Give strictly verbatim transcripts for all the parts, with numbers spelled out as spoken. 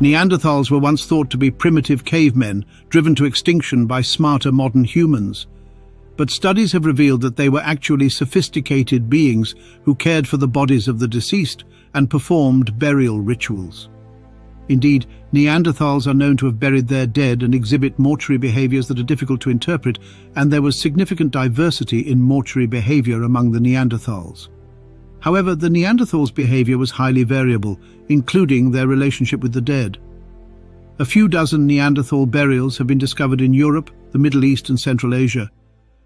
Neanderthals were once thought to be primitive cavemen driven to extinction by smarter modern humans. But studies have revealed that they were actually sophisticated beings who cared for the bodies of the deceased and performed burial rituals. Indeed, Neanderthals are known to have buried their dead and exhibit mortuary behaviors that are difficult to interpret, and there was significant diversity in mortuary behavior among the Neanderthals. However, the Neanderthals' behavior was highly variable, including their relationship with the dead. A few dozen Neanderthal burials have been discovered in Europe, the Middle East and Central Asia.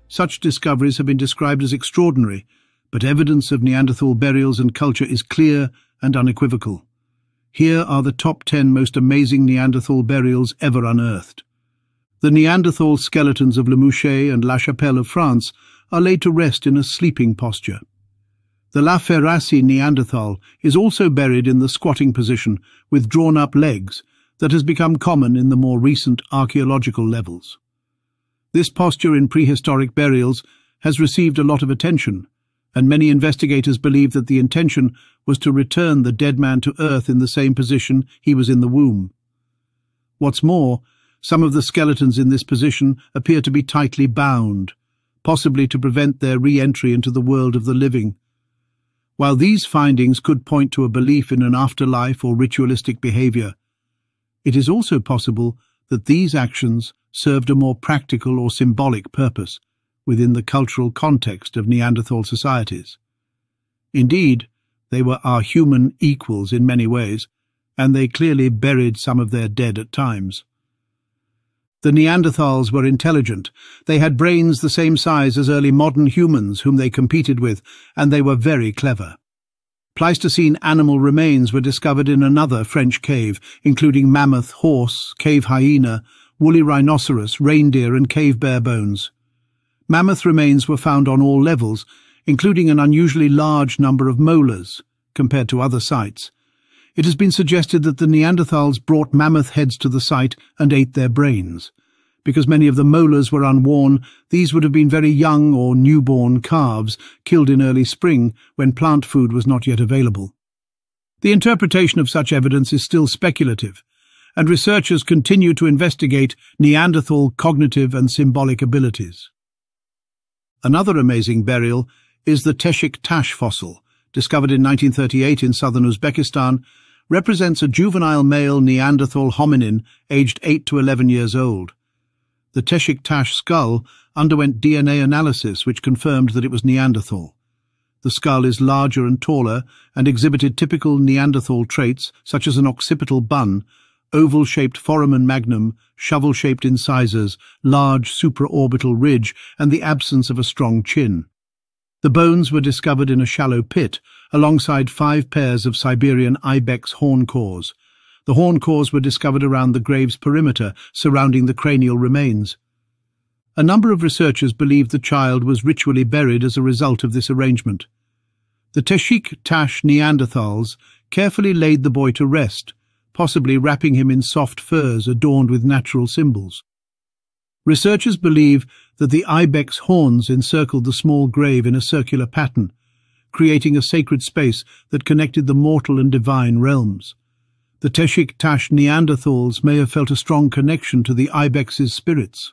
Such discoveries have been described as extraordinary, but evidence of Neanderthal burials and culture is clear and unequivocal. Here are the top ten most amazing Neanderthal burials ever unearthed. The Neanderthal skeletons of Le Mouchet and La Chapelle of France are laid to rest in a sleeping posture. The La Ferraci Neanderthal is also buried in the squatting position with drawn-up legs that has become common in the more recent archaeological levels. This posture in prehistoric burials has received a lot of attention, and many investigators believe that the intention was to return the dead man to earth in the same position he was in the womb. What's more, some of the skeletons in this position appear to be tightly bound, possibly to prevent their re-entry into the world of the living. While these findings could point to a belief in an afterlife or ritualistic behavior, it is also possible that these actions served a more practical or symbolic purpose within the cultural context of Neanderthal societies. Indeed, they were our human equals in many ways, and they clearly buried some of their dead at times. The Neanderthals were intelligent. They had brains the same size as early modern humans whom they competed with, and they were very clever. Pleistocene animal remains were discovered in another French cave, including mammoth, horse, cave hyena, woolly rhinoceros, reindeer and cave bear bones. Mammoth remains were found on all levels, including an unusually large number of molars, compared to other sites. It has been suggested that the Neanderthals brought mammoth heads to the site and ate their brains. Because many of the molars were unworn, these would have been very young or newborn calves, killed in early spring when plant food was not yet available. The interpretation of such evidence is still speculative, and researchers continue to investigate Neanderthal cognitive and symbolic abilities. Another amazing burial is the Teshik-Tash fossil, discovered in nineteen thirty-eight in southern Uzbekistan, represents a juvenile male Neanderthal hominin aged eight to eleven years old. The Teshik-Tash skull underwent D N A analysis which confirmed that it was Neanderthal. The skull is larger and taller and exhibited typical Neanderthal traits such as an occipital bun, oval-shaped foramen magnum, shovel-shaped incisors, large supraorbital ridge, and the absence of a strong chin. The bones were discovered in a shallow pit, alongside five pairs of Siberian ibex horn cores. The horn cores were discovered around the grave's perimeter, surrounding the cranial remains. A number of researchers believe the child was ritually buried as a result of this arrangement. The Teshik-Tash Neanderthals carefully laid the boy to rest, possibly wrapping him in soft furs adorned with natural symbols. Researchers believe that the ibex horns encircled the small grave in a circular pattern, creating a sacred space that connected the mortal and divine realms. The Teshik-Tash Neanderthals may have felt a strong connection to the ibex's spirits.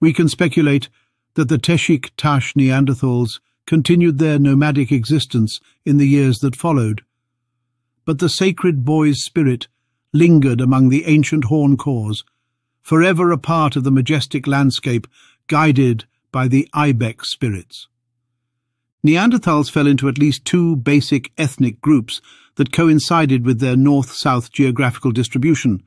We can speculate that the Teshik-Tash Neanderthals continued their nomadic existence in the years that followed, but the sacred boy's spirit lingered among the ancient horn cores, forever a part of the majestic landscape guided by the ibex spirits. Neanderthals fell into at least two basic ethnic groups that coincided with their north-south geographical distribution: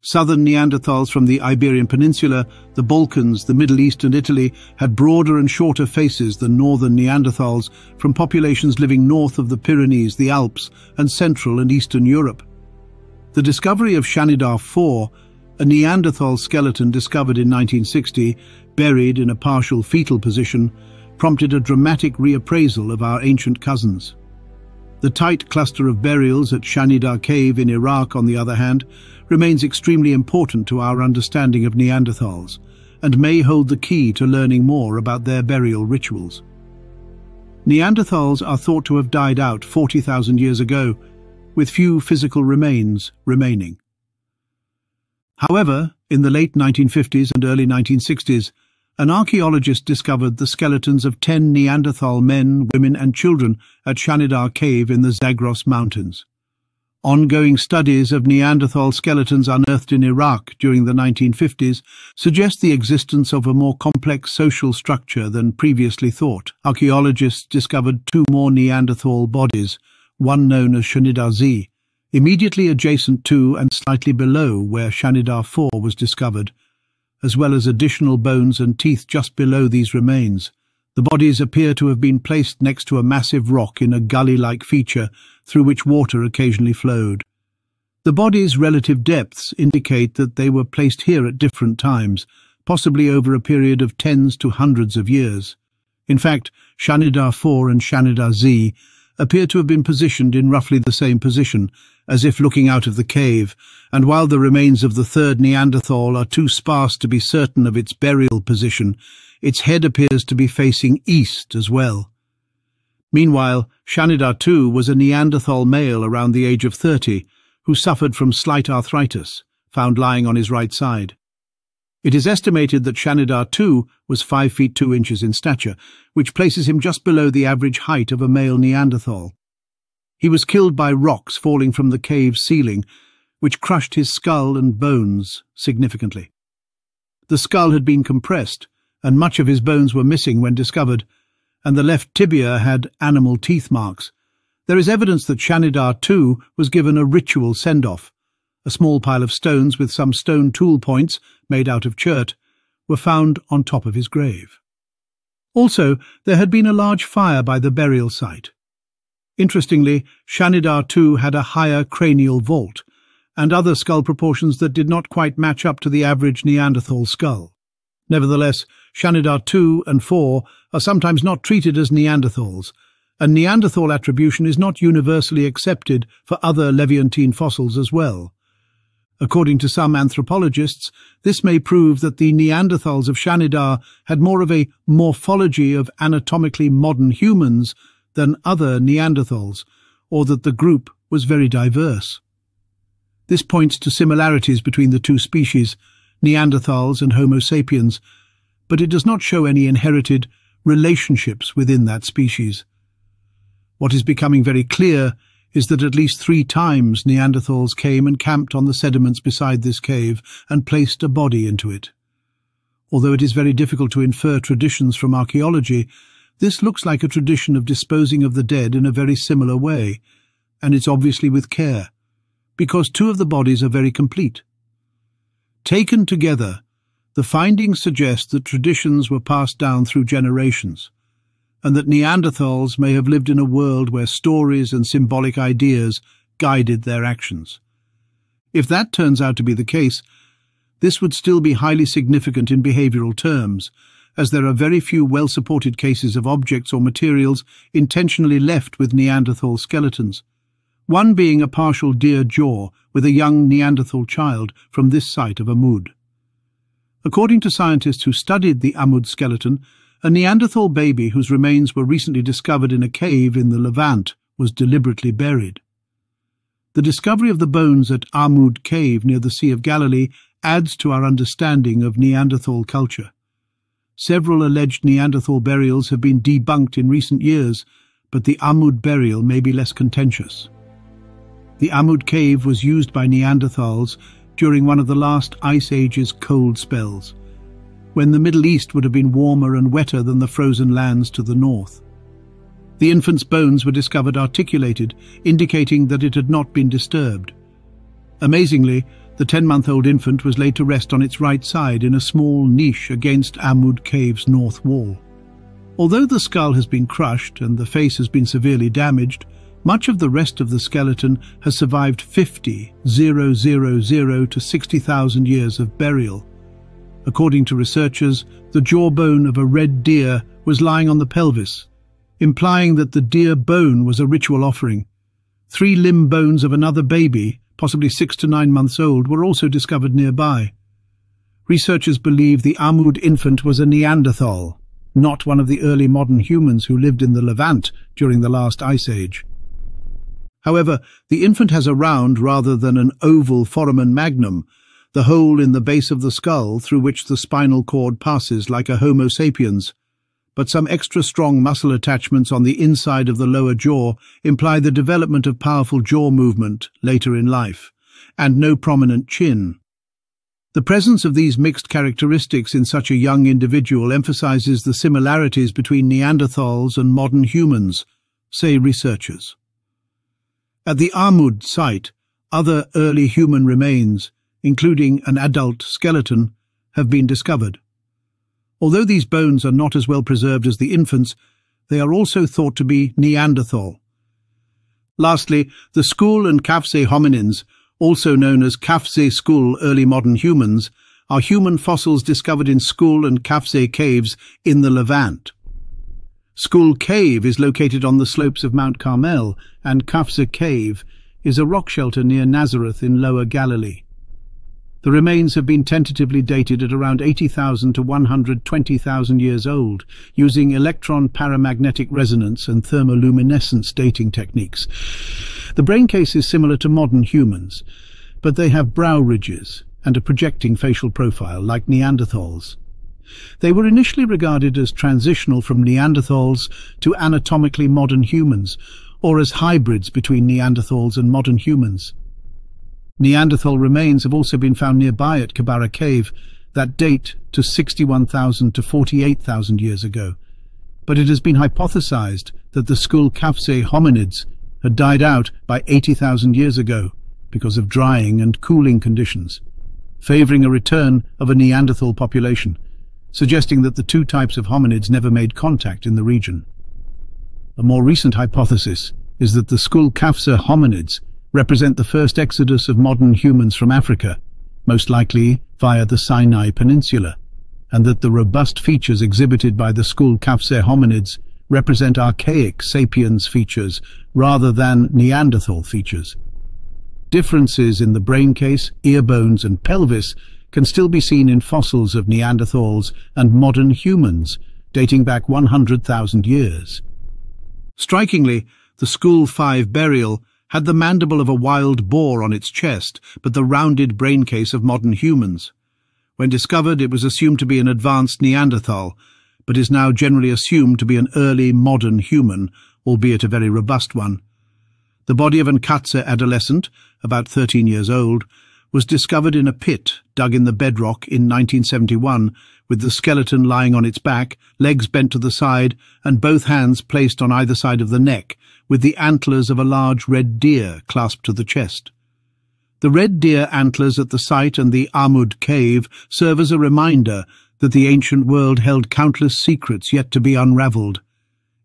southern Neanderthals from the Iberian Peninsula, the Balkans, the Middle East and Italy had broader and shorter faces than northern Neanderthals from populations living north of the Pyrenees, the Alps and Central and Eastern Europe. The discovery of Shanidar four, a Neanderthal skeleton discovered in nineteen sixty, buried in a partial fetal position, prompted a dramatic reappraisal of our ancient cousins. The tight cluster of burials at Shanidar Cave in Iraq, on the other hand, remains extremely important to our understanding of Neanderthals and may hold the key to learning more about their burial rituals. Neanderthals are thought to have died out forty thousand years ago, with few physical remains remaining. However, in the late nineteen fifties and early nineteen sixties, an archaeologist discovered the skeletons of ten Neanderthal men, women and children at Shanidar Cave in the Zagros Mountains. Ongoing studies of Neanderthal skeletons unearthed in Iraq during the nineteen fifties suggest the existence of a more complex social structure than previously thought. Archaeologists discovered two more Neanderthal bodies, one known as Shanidar Z, immediately adjacent to and slightly below where Shanidar four was discovered, as well as additional bones and teeth just below these remains. The bodies appear to have been placed next to a massive rock in a gully-like feature through which water occasionally flowed. The bodies' relative depths indicate that they were placed here at different times, possibly over a period of tens to hundreds of years. In fact, Shanidar four and Shanidar Z appear to have been positioned in roughly the same position, as if looking out of the cave, and while the remains of the third Neanderthal are too sparse to be certain of its burial position, its head appears to be facing east as well. Meanwhile, Shanidar two was a Neanderthal male around the age of thirty, who suffered from slight arthritis, found lying on his right side. It is estimated that Shanidar two was five feet two inches in stature, which places him just below the average height of a male Neanderthal. He was killed by rocks falling from the cave ceiling, which crushed his skull and bones significantly. The skull had been compressed, and much of his bones were missing when discovered, and the left tibia had animal teeth marks. There is evidence that Shanidar two was given a ritual send-off. A small pile of stones with some stone tool points made out of chert were found on top of his grave. Also, there had been a large fire by the burial site. Interestingly, Shanidar two had a higher cranial vault and other skull proportions that did not quite match up to the average Neanderthal skull. Nevertheless, Shanidar two and four are sometimes not treated as Neanderthals, and Neanderthal attribution is not universally accepted for other Levantine fossils as well. According to some anthropologists, this may prove that the Neanderthals of Shanidar had more of a morphology of anatomically modern humans than other Neanderthals, or that the group was very diverse. This points to similarities between the two species, Neanderthals and Homo sapiens, but it does not show any inherited relationships within that species. What is becoming very clear is that at least three times Neanderthals came and camped on the sediments beside this cave and placed a body into it. Although it is very difficult to infer traditions from archaeology, this looks like a tradition of disposing of the dead in a very similar way, and it's obviously with care, because two of the bodies are very complete. Taken together, the findings suggest that traditions were passed down through generations, and that Neanderthals may have lived in a world where stories and symbolic ideas guided their actions. If that turns out to be the case, this would still be highly significant in behavioral terms, as there are very few well-supported cases of objects or materials intentionally left with Neanderthal skeletons, one being a partial deer jaw with a young Neanderthal child from this site of Amud. According to scientists who studied the Amud skeleton, a Neanderthal baby whose remains were recently discovered in a cave in the Levant was deliberately buried. The discovery of the bones at Amud Cave near the Sea of Galilee adds to our understanding of Neanderthal culture. Several alleged Neanderthal burials have been debunked in recent years, but the Amud burial may be less contentious. The Amud Cave was used by Neanderthals during one of the last Ice Age's cold spells, when the Middle East would have been warmer and wetter than the frozen lands to the north. The infant's bones were discovered articulated, indicating that it had not been disturbed. Amazingly, the ten-month-old infant was laid to rest on its right side in a small niche against Amud Cave's north wall. Although the skull has been crushed and the face has been severely damaged, much of the rest of the skeleton has survived fifty thousand to sixty thousand years of burial. According to researchers, the jawbone of a red deer was lying on the pelvis, implying that the deer bone was a ritual offering. Three limb bones of another baby, possibly six to nine months old, were also discovered nearby. Researchers believe the Amud infant was a Neanderthal, not one of the early modern humans who lived in the Levant during the last Ice Age. However, the infant has a round rather than an oval foramen magnum, the hole in the base of the skull through which the spinal cord passes like a Homo sapiens, but some extra strong muscle attachments on the inside of the lower jaw imply the development of powerful jaw movement later in life, and no prominent chin. The presence of these mixed characteristics in such a young individual emphasizes the similarities between Neanderthals and modern humans, say researchers. At the Amud site, other early human remains, including an adult skeleton, have been discovered. Although these bones are not as well preserved as the infants, they are also thought to be Neanderthal. Lastly, the Skhul and Qafzeh hominins, also known as Qafzeh Skhul early modern humans, are human fossils discovered in Skhul and Qafzeh caves in the Levant. Skhul Cave is located on the slopes of Mount Carmel, and Qafzeh Cave is a rock shelter near Nazareth in Lower Galilee. The remains have been tentatively dated at around eighty thousand to one hundred twenty thousand years old, using electron paramagnetic resonance and thermoluminescence dating techniques. The braincase is similar to modern humans, but they have brow ridges and a projecting facial profile like Neanderthals. They were initially regarded as transitional from Neanderthals to anatomically modern humans, or as hybrids between Neanderthals and modern humans. Neanderthal remains have also been found nearby at Kabara Cave that date to sixty-one thousand to forty-eight thousand years ago, but it has been hypothesized that the Skhul-Qafzeh hominids had died out by eighty thousand years ago because of drying and cooling conditions, favoring a return of a Neanderthal population, suggesting that the two types of hominids never made contact in the region. A more recent hypothesis is that the Skhul-Qafzeh hominids represent the first exodus of modern humans from Africa, most likely via the Sinai Peninsula, and that the robust features exhibited by the Skhul-Qafzeh hominids represent archaic sapiens features rather than Neanderthal features. Differences in the braincase, ear bones and pelvis can still be seen in fossils of Neanderthals and modern humans, dating back one hundred thousand years. Strikingly, the Skhul five burial had the mandible of a wild boar on its chest, but the rounded braincase of modern humans. When discovered, it was assumed to be an advanced Neanderthal, but is now generally assumed to be an early modern human, albeit a very robust one. The body of an Qafzeh adolescent, about thirteen years old, was discovered in a pit dug in the bedrock in nineteen seventy-one, with the skeleton lying on its back, legs bent to the side, and both hands placed on either side of the neck, with the antlers of a large red deer clasped to the chest. The red deer antlers at the site and the Amud cave serve as a reminder that the ancient world held countless secrets yet to be unraveled,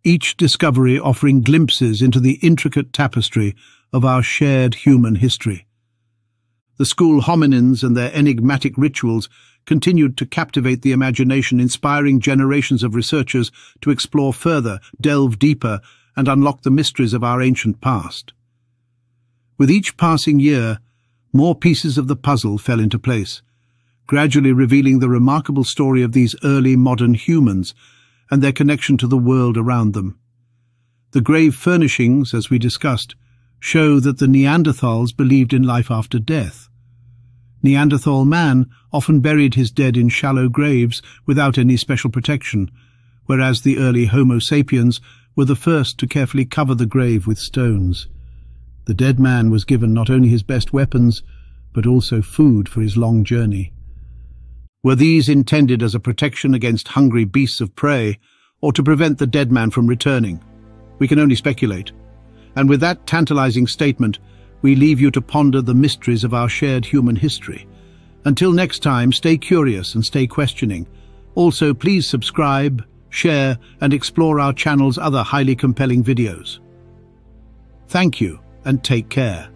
each discovery offering glimpses into the intricate tapestry of our shared human history. The Skhul hominins and their enigmatic rituals continued to captivate the imagination, inspiring generations of researchers to explore further, delve deeper, and unlock the mysteries of our ancient past. With each passing year, more pieces of the puzzle fell into place, gradually revealing the remarkable story of these early modern humans and their connection to the world around them. The grave furnishings, as we discussed, show that the Neanderthals believed in life after death. Neanderthal man often buried his dead in shallow graves without any special protection, whereas the early Homo sapiens were the first to carefully cover the grave with stones. The dead man was given not only his best weapons, but also food for his long journey. Were these intended as a protection against hungry beasts of prey, or to prevent the dead man from returning? We can only speculate. And with that tantalizing statement, we leave you to ponder the mysteries of our shared human history. Until next time, stay curious and stay questioning. Also, please subscribe, share, and explore our channel's other highly compelling videos. Thank you, and take care.